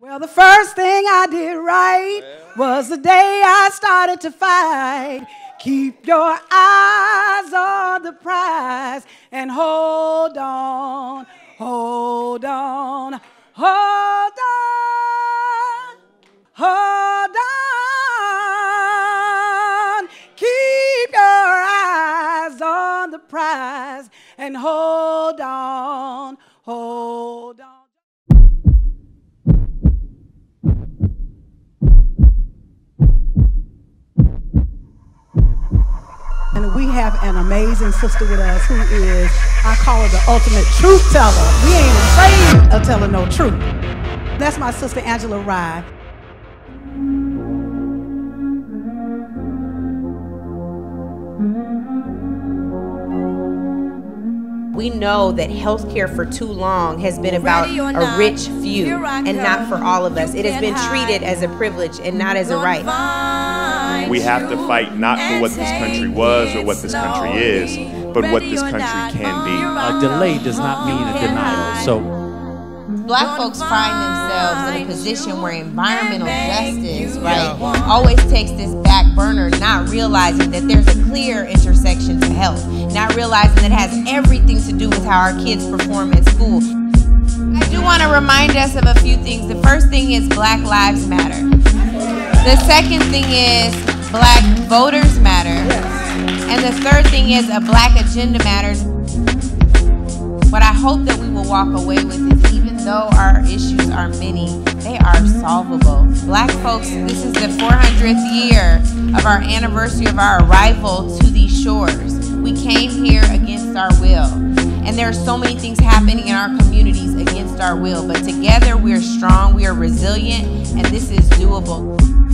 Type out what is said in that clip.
Well, the first thing I did right was the day I started to fight. Keep your eyes on the prize and hold on, hold on, hold on, hold on. Keep your eyes on the prize and hold on, hold on. And we have an amazing sister with us who is, I call her the ultimate truth teller. We ain't afraid of telling no truth. That's my sister, Angela Rye. We know that healthcare for too long has been about a rich few and not for all of us. It has been treated as a privilege and not as a right. We have to fight not for what this country was or what this country is, but what this country can be. A delay does not mean a denial. So, Black folks find themselves in a position where environmental justice, right, always takes this back burner, not realizing that there's a clear intersection to health, not realizing that it has everything to do with how our kids perform at school. I do want to remind us of a few things. The first thing is Black Lives Matter. The second thing is Black voters matter. Yes. And the third thing is a Black agenda matters. What I hope that we will walk away with is even though our issues are many, they are solvable. Black folks, this is the 400th year of our anniversary of our arrival to these shores. We came here against our will. And there are so many things happening in our communities against our will. But together we are strong, we are resilient, and this is doable.